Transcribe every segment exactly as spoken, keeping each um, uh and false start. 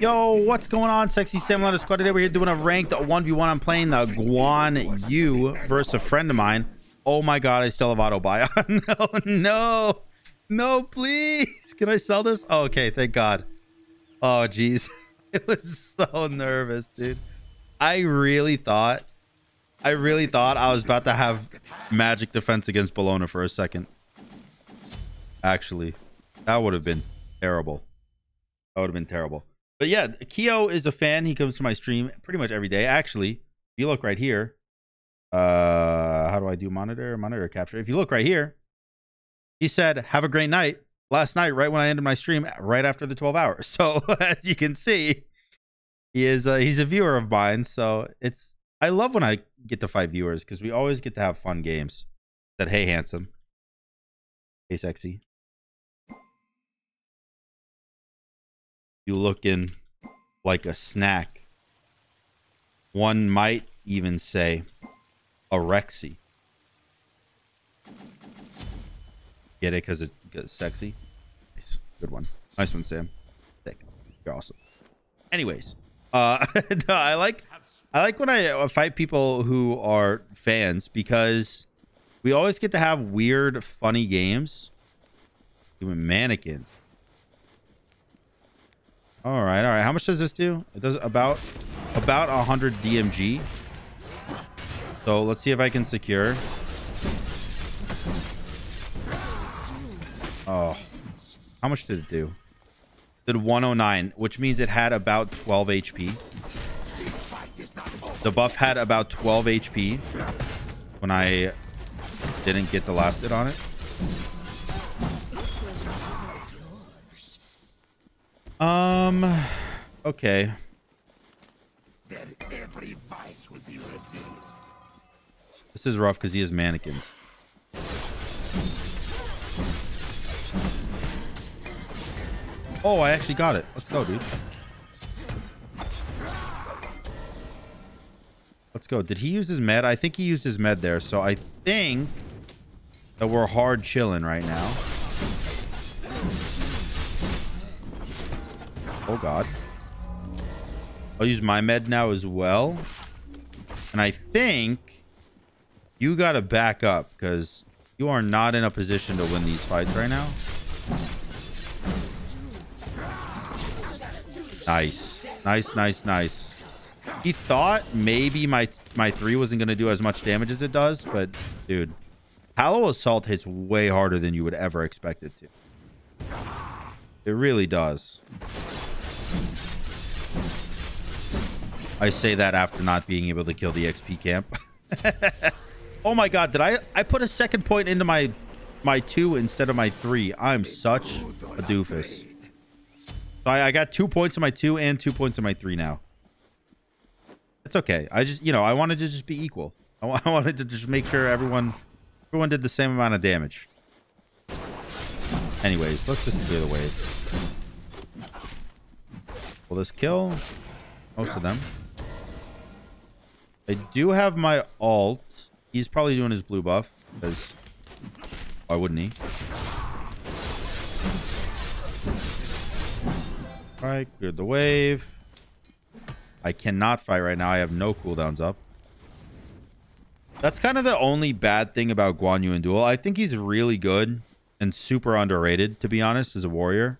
Yo, what's going on, Sexy Samlotter Squad? Today we're here doing a ranked one v one. I'm playing the Guan Yu versus a friend of mine. Oh my god, I still have auto buy. no, no, no, please. Can I sell this? Oh, okay, thank god. Oh, geez. I was so nervous, dude. I really thought, I really thought I was about to have magic defense against Bologna for a second. Actually, that would have been terrible. That would have been terrible. But yeah, Keo is a fan. He comes to my stream pretty much every day. Actually, if you look right here, uh, how do I do monitor, monitor capture? If you look right here, he said, have a great night last night, right when I ended my stream, right after the twelve hours. So as you can see, he is uh, he's a viewer of mine. So it's, I love when I get to fight viewers because we always get to have fun games. That, hey, handsome. Hey, sexy. You looking like a snack. One might even say orexy. Get it? Because it's, it's sexy. Nice. Good one. Nice one, Sam. Thick. You're awesome. Anyways, uh, no, I like I like when I fight people who are fans because we always get to have weird, funny games. Even mannequins. All right, all right. How much does this do? It does about about one hundred D M G. So let's see if I can secure. Oh, how much did it do? It did one oh nine, which means it had about twelve H P. The buff had about twelve H P when I didn't get the last hit on it. Um, okay. That every vice will be revealed. This is rough because he has mannequins. Oh, I actually got it. Let's go, dude. Let's go. Did he use his med? I think he used his med there. So I think that we're hard chilling right now. Oh god. I'll use my med now as well. And I think you gotta back up because you are not in a position to win these fights right now. Nice. Nice, nice, nice. He thought maybe my my three wasn't gonna do as much damage as it does, but dude, Talon Assault hits way harder than you would ever expect it to. It really does. I say that after not being able to kill the X P camp. Oh my god, did I I put a second point into my my two instead of my three. I'm such a doofus. So I, I got two points in my two and two points in my three now. It's okay. I just, you know, I wanted to just be equal. I, I wanted to just make sure everyone everyone did the same amount of damage. Anyways, let's just clear the wave. Will this kill most of them? I do have my alt. He's probably doing his blue buff because why wouldn't he? All right, cleared the wave. I cannot fight right now. I have no cooldowns up. That's kind of the only bad thing about Guan Yu in duel. I think he's really good and super underrated, to be honest, as a warrior,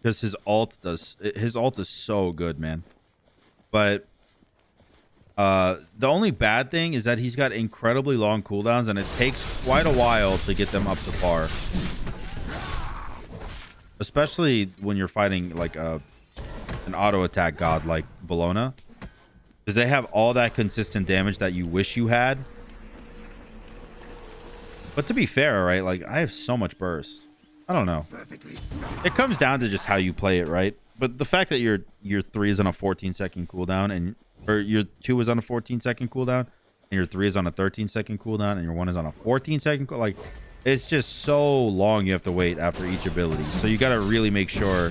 because his alt does his alt is so good, man. But Uh, the only bad thing is that he's got incredibly long cooldowns and it takes quite a while to get them up to par. Especially when you're fighting like a, an auto attack god like Bologna. Because they have all that consistent damage that you wish you had. But to be fair, right? Like, I have so much burst. I don't know. It comes down to just how you play it, right? But the fact that your, your three is on a fourteen second cooldown and or your two is on a fourteen second cooldown, and your three is on a thirteen second cooldown, and your one is on a fourteen second cooldown. Like, it's just so long you have to wait after each ability. So you got to really make sure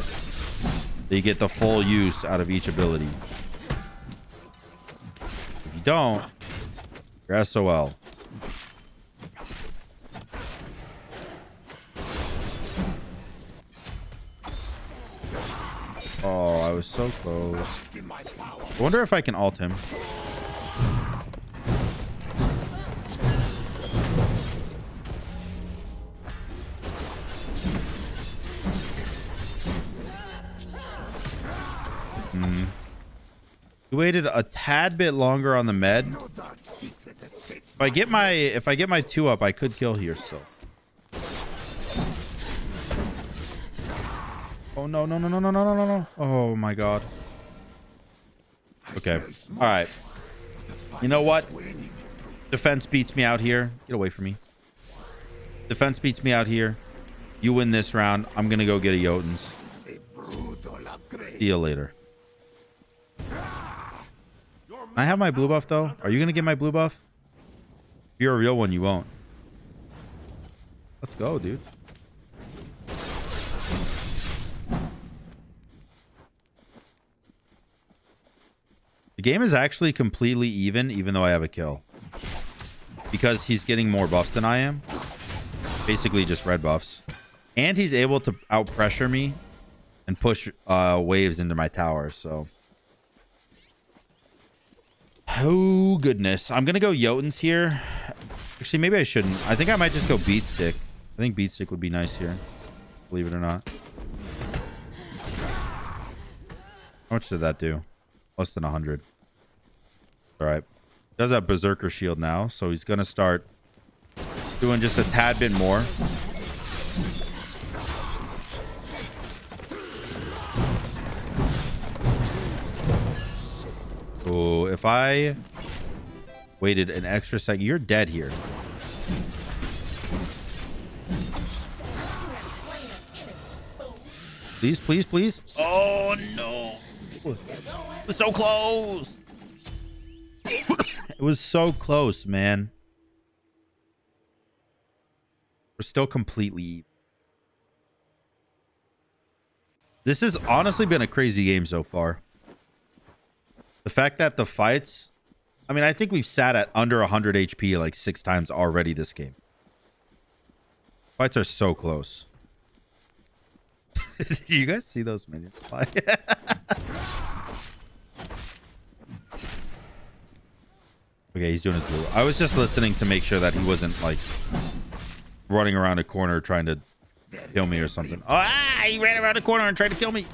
that you get the full use out of each ability. If you don't, you're S O L. Oh, I was so close. I wonder if I can ult him. Mm. We waited a tad bit longer on the med. If I get my if I get my two up, I could kill here still. Oh no no no no no no no no! Oh my god. Okay, all right. You know what? Defense beats me out here. Get away from me. Defense beats me out here. You win this round. I'm gonna go get a Jotun's. See you later. Can I have my blue buff though? Are you gonna get my blue buff? If you're a real one, you won't. Let's go, dude. The game is actually completely even, even though I have a kill. Because he's getting more buffs than I am. Basically just red buffs. And he's able to out-pressure me and push uh, waves into my tower, so... Oh, goodness. I'm going to go Jotun's here. Actually, maybe I shouldn't. I think I might just go Beatstick. I think Beatstick would be nice here. Believe it or not. How much did that do? Less than one hundred. All right. He does have Berserker Shield now, so he's going to start doing just a tad bit more. Oh, if I waited an extra second, you're dead here. Please, please, please. Oh, no. It was so close. It was so close, man. We're still completely even. This has honestly been a crazy game so far. The fact that the fights... I mean, I think we've sat at under one hundred H P like six times already this game. Fights are so close. Did you guys see those minions fly? Okay, he's doing his blue. I was just listening to make sure that he wasn't, like, running around a corner trying to kill me or something. Oh, ah! He ran around a corner and tried to kill me.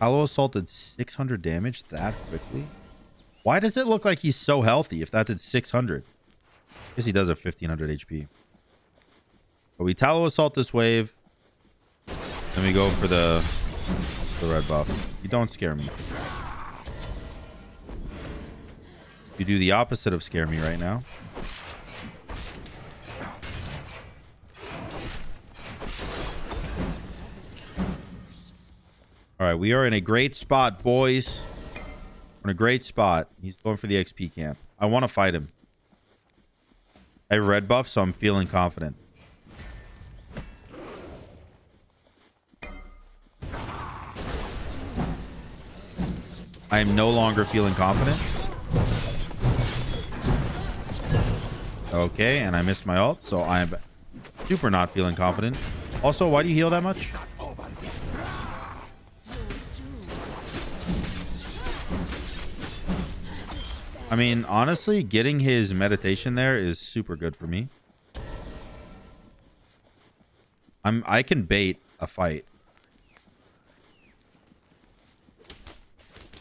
Talon Assault did six hundred damage that quickly? Why does it look like he's so healthy if that did six hundred? I guess he does have fifteen hundred H P. But we Talon Assault this wave. Then we go for the, the red buff. You don't scare me. You do the opposite of scare me right now. All right, we are in a great spot, boys. We're in a great spot. He's going for the X P camp. I want to fight him. I have red buff, so I'm feeling confident. I am no longer feeling confident. Okay, and I missed my ult, so I am super not feeling confident. Also, why do you heal that much? I mean, honestly, getting his meditation there is super good for me. I'm I can bait a fight.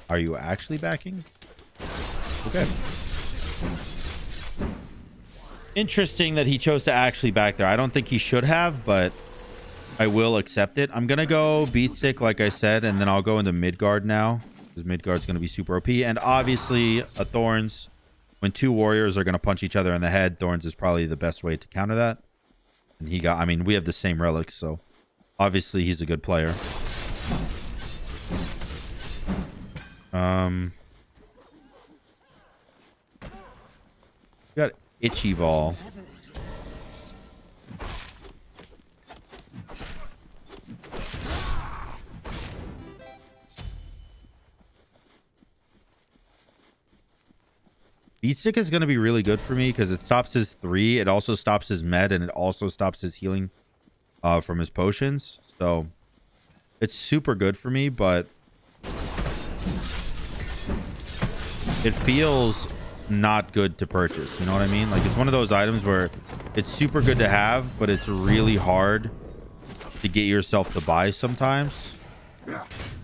Are you actually backing? Okay. Interesting that he chose to actually back there. I don't think he should have, but I will accept it. I'm going to go Beatstick, like I said, and then I'll go into Midgard now. Because Midgard's going to be super O P. And obviously, a Thorns, when two warriors are going to punch each other in the head, Thorns is probably the best way to counter that. And he got, I mean, we have the same relics, so obviously he's a good player. Um, got Itchy Ball. Beatstick is going to be really good for me because it stops his three. It also stops his med, and it also stops his healing uh, from his potions. So it's super good for me, but it feels not good to purchase. You know what I mean? Like, it's one of those items where it's super good to have, but it's really hard to get yourself to buy sometimes. If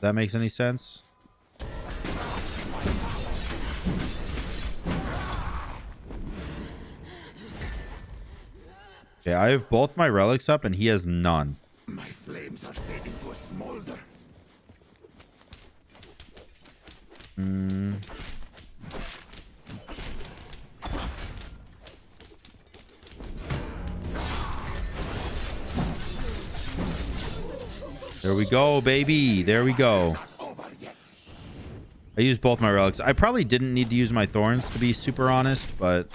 that makes any sense. Okay, I have both my relics up and he has none. My flames are fading to a smolder. Mm. There we go, baby. There we go. I used both my relics. I probably didn't need to use my thorns, to be super honest, but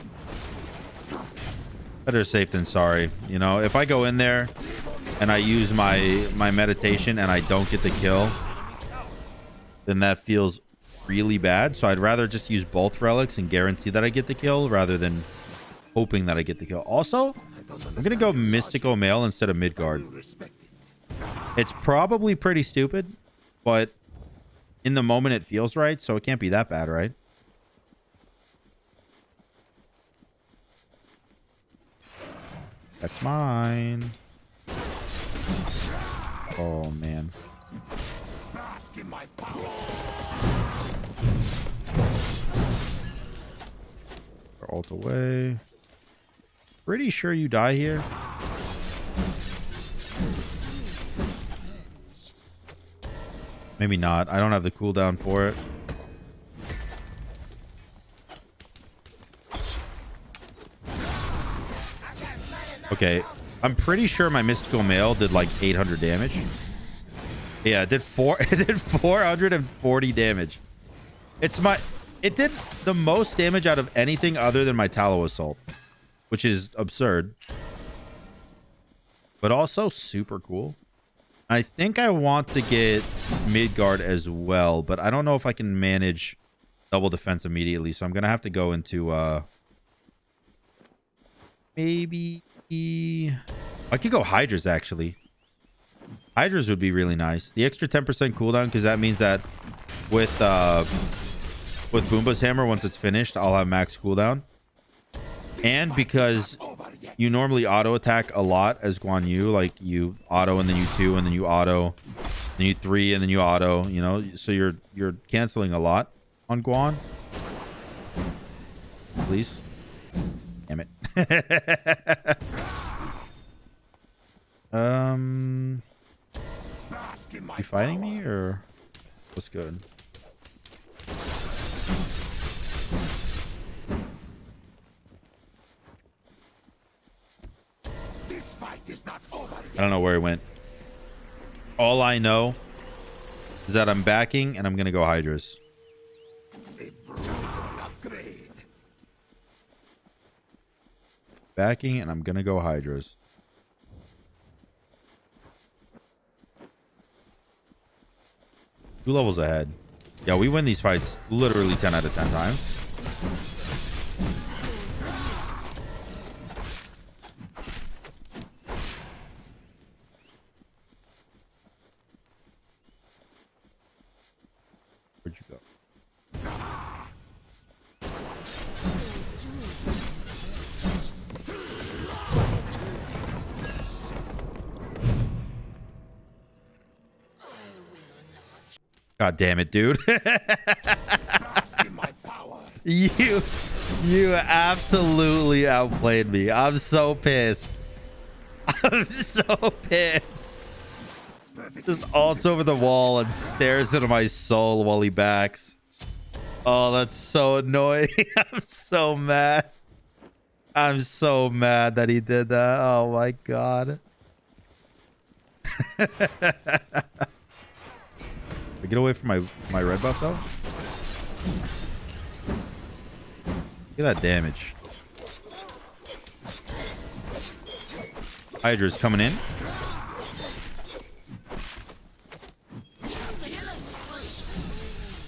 better safe than sorry. You know, if I go in there and I use my my meditation and I don't get the kill, then that feels really bad. So I'd rather just use both relics and guarantee that I get the kill rather than hoping that I get the kill. Also, I'm going to go Mystical Mail instead of Midgard. It's probably pretty stupid, but in the moment it feels right, so it can't be that bad, right? That's mine. Oh, man. They're ult away. Pretty sure you die here. Maybe not. I don't have the cooldown for it. Okay, I'm pretty sure my Mystical Mail did like eight hundred damage. Yeah, it did four. It did four hundred forty damage. It's my. It did the most damage out of anything other than my Talon Assault, which is absurd, but also super cool. I think I want to get Midgard as well, but I don't know if I can manage double defense immediately, so I'm gonna have to go into uh, maybe. I could go Hydras, actually. Hydras would be really nice. The extra ten percent cooldown, because that means that with uh, with Bumba's Hammer, once it's finished, I'll have max cooldown. And because you normally auto-attack a lot as Guan Yu, like you auto and then you two and then you auto, then you three and then you auto, you know, so you're you're canceling a lot on Guan. Please. Damn it. Um, are you fighting me or what's good? This fight is not over yet. I don't know where he went. All I know is that I'm backing and I'm gonna go Hydras. Backing and I'm gonna go Hydras. Two levels ahead. Yeah, we win these fights literally ten out of ten times. Where'd you go? God damn it, dude. you you absolutely outplayed me. I'm so pissed. I'm so pissed. Just alts over the wall and stares into my soul while he backs. Oh, that's so annoying. I'm so mad. I'm so mad that he did that. Oh my god. I get away from my my red buff though. Look at that damage. Hydra's coming in.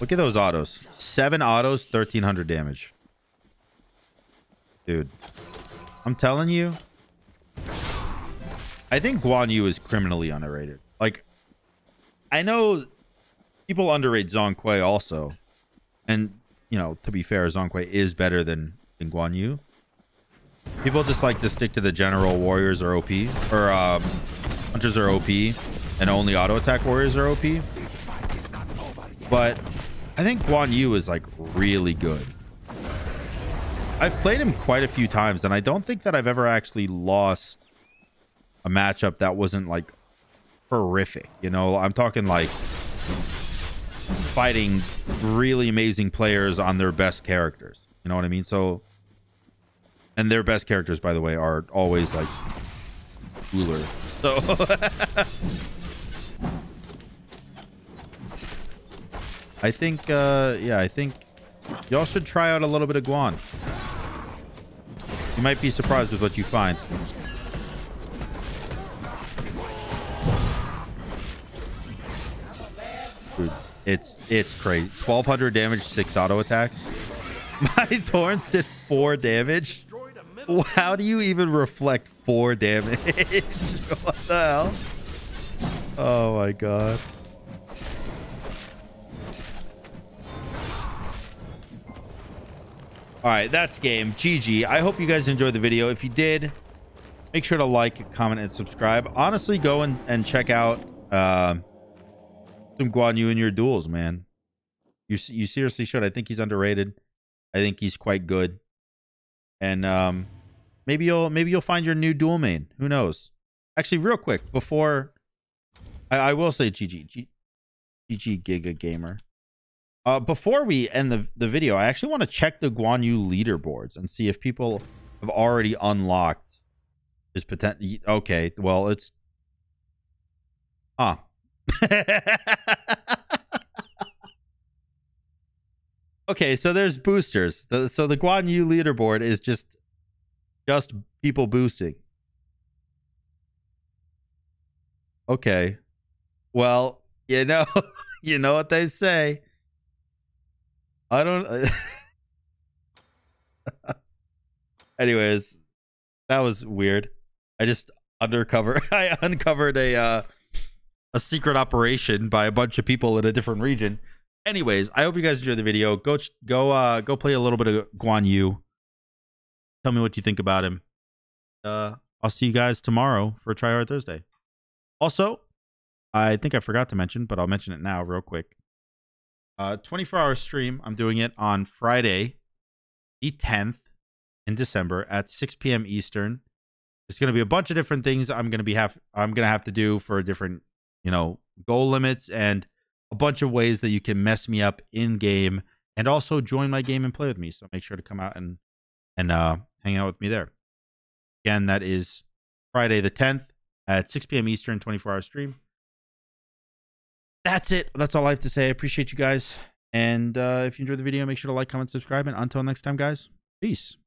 Look at those autos. seven autos, thirteen hundred damage. Dude, I'm telling you, I think Guan Yu is criminally underrated. Like, I know people underrate Zhong Kui also. And, you know, to be fair, Zhong Kui is better than, than Guan Yu. People just like to stick to the general warriors are O P, or um, hunters are O P, and only auto attack warriors are O P. But I think Guan Yu is like really good. I've played him quite a few times, and I don't think that I've ever actually lost a matchup that wasn't like horrific. You know, I'm talking like fighting really amazing players on their best characters. You know what I mean? So, and their best characters, by the way, are always like cooler. So. I think, uh, yeah, I think y'all should try out a little bit of Guan. You might be surprised with what you find. Dude, it's, it's crazy. twelve hundred damage, six auto attacks. My Thorns did four damage. How do you even reflect four damage? What the hell? Oh my god. All right, that's game. G G. I hope you guys enjoyed the video. If you did, make sure to like, comment, and subscribe. Honestly, go and, and check out uh, some Guan Yu in your duels, man. You, you seriously should. I think he's underrated. I think he's quite good. And um, maybe you'll maybe you'll find your new duel main. Who knows? Actually, real quick, before... I, I will say G G. G, GG Giga Gamer. Uh, before we end the, the video, I actually want to check the Guan Yu leaderboards and see if people have already unlocked his potential. Okay, well, it's... Huh. Okay, so there's boosters. The, so the Guan Yu leaderboard is just, just people boosting. Okay. Well, you know, you know what they say. I don't... Anyways, that was weird. I just undercover... I uncovered a, uh, a secret operation by a bunch of people in a different region. Anyways, I hope you guys enjoyed the video. Go, go, uh, go play a little bit of Guan Yu. Tell me what you think about him. Uh, I'll see you guys tomorrow for Try Hard Thursday. Also, I think I forgot to mention, but I'll mention it now real quick. Uh, twenty-four hour stream. I'm doing it on Friday, the tenth in December at six P M Eastern. It's going to be a bunch of different things I'm going to be have I'm going to have to do for different, you know, goal limits and a bunch of ways that you can mess me up in game and also join my game and play with me. So make sure to come out and and uh, hang out with me there. Again, that is Friday the tenth at six P M Eastern, twenty-four hour stream. That's it. That's all I have to say. I appreciate you guys. And uh, if you enjoyed the video, make sure to like, comment, subscribe. And until next time, guys, peace.